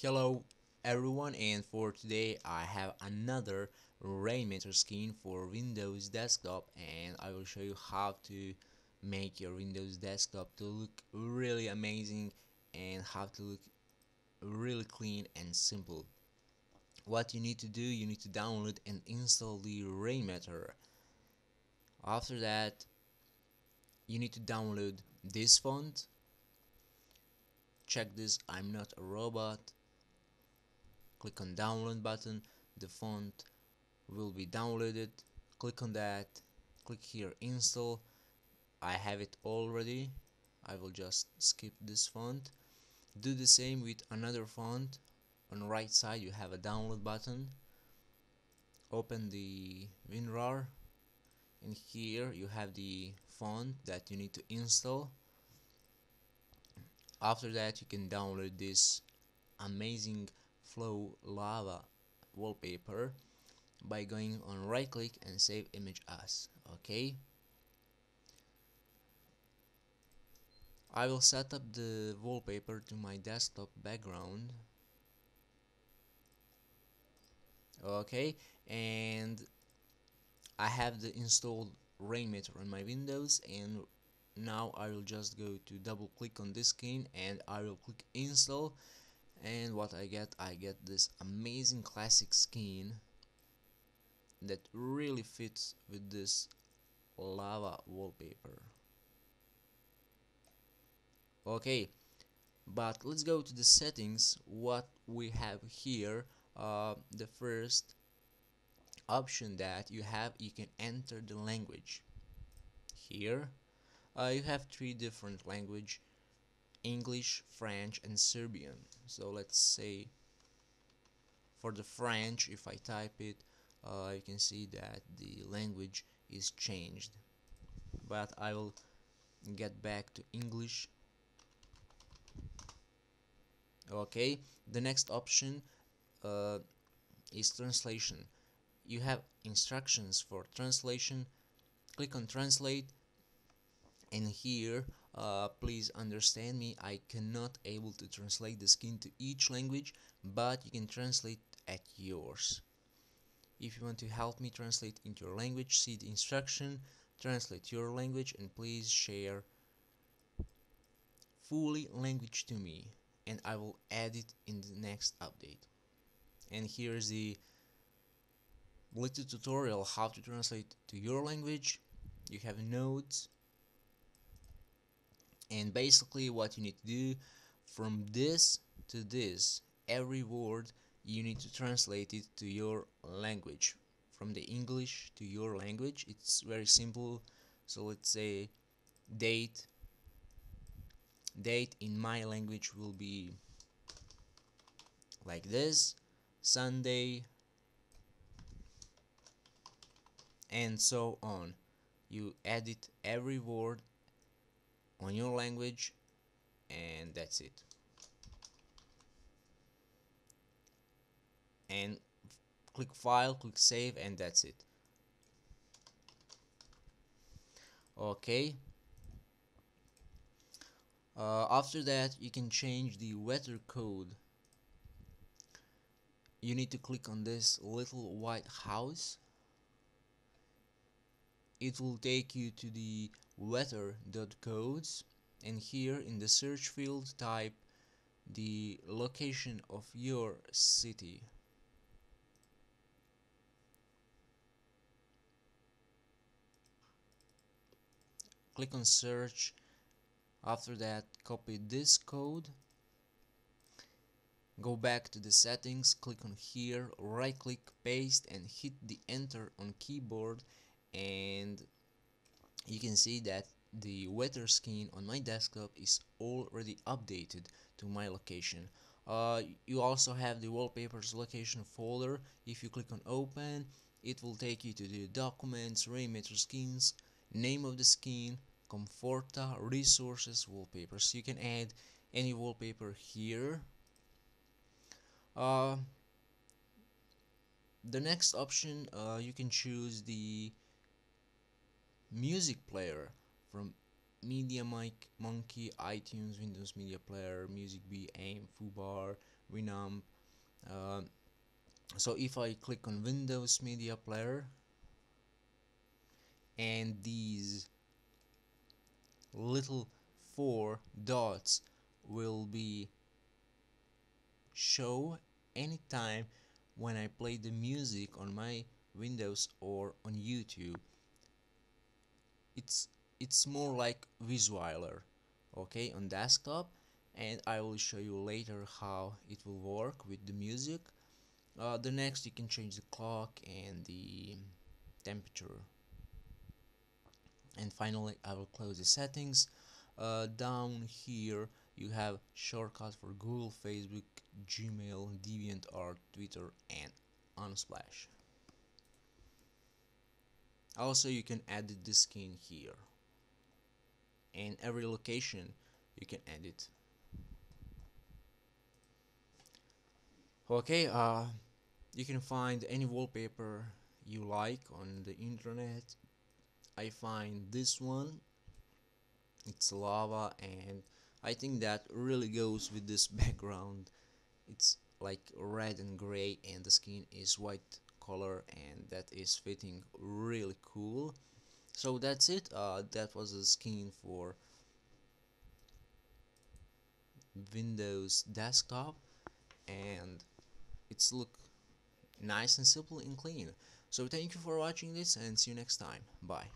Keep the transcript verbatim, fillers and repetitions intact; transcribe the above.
Hello everyone, and for today I have another Rainmeter skin for Windows desktop, and I will show you how to make your Windows desktop to look really amazing and how to look really clean and simple. What you need to do, you need to download and install the Rainmeter. After that, you need to download this font. Check this, I'm not a robot. Click on download button, the font will be downloaded. Click on that, click here install. I have it already, I will just skip this font. Do the same with another font. On the right side you have a download button. Open the WinRAR, and here you have the font that you need to install. After that you can download this amazing flow lava wallpaper by going on right click and save image as. Okay, I will set up the wallpaper to my desktop background. Okay, and I have the installed Rainmeter on my Windows, and now I will just go to double click on this skin and I will click install. And what I get, I get this amazing classic skin that really fits with this lava wallpaper. Okay, but let's go to the settings. What we have here, uh, the first option that you have, you can enter the language. Here uh, you have three different languages: English, French and Serbian. So let's say for the French, if I type it, uh, you can see that the language is changed, but I will get back to English. Okay, the next option uh, is translation. You have instructions for translation. Click on translate, and here Uh, please understand me, I cannot able to translate the skin to each language, but you can translate at yours. If you want to help me translate into your language, see the instruction, translate your language, and please share fully language to me, and I will add it in the next update. And here is the little tutorial how to translate to your language. You have notes. And basically what you need to do, from this to this, every word you need to translate it to your language, from the English to your language. It's very simple. So let's say date. Date in my language will be like this, Sunday, and so on. You edit every word on your language, and that's it. And click file, click save, and that's it. Okay, uh, after that you can change the weather code. You need to click on this little white house. It will take you to the weather dot codes, and here in the search field type the location of your city. Click on search. After that, copy this code, go back to the settings, click on here, right click, paste, and hit the enter on keyboard, and you can see that the weather skin on my desktop is already updated to my location. Uh, you also have the wallpapers location folder. If you click on open, it will take you to the documents, Rainmeter skins, name of the skin, Comforta, resources, wallpapers. You can add any wallpaper here. Uh, the next option, uh, you can choose the music player from Media Mic, Monkey, iTunes, Windows Media Player, Music B, A I M, Fubar, Winamp. Uh, so if I click on Windows Media Player and these little four dots will be show anytime when I play the music on my Windows or on YouTube. It's it's more like visualer, okay, on desktop, and I will show you later how it will work with the music. Uh, the next you can change the clock and the temperature. And finally I will close the settings. Uh, down here you have shortcuts for Google, Facebook, Gmail, DeviantArt, Twitter and Unsplash. Also you can edit the skin here. And every location you can edit. Okay, uh, you can find any wallpaper you like on the internet. I find this one, it's lava, and I think that really goes with this background. It's like red and gray and the skin is white color, and that is fitting really cool. So that's it, uh, that was the skin for Windows desktop, and it's look nice and simple and clean. So thank you for watching this and see you next time. Bye.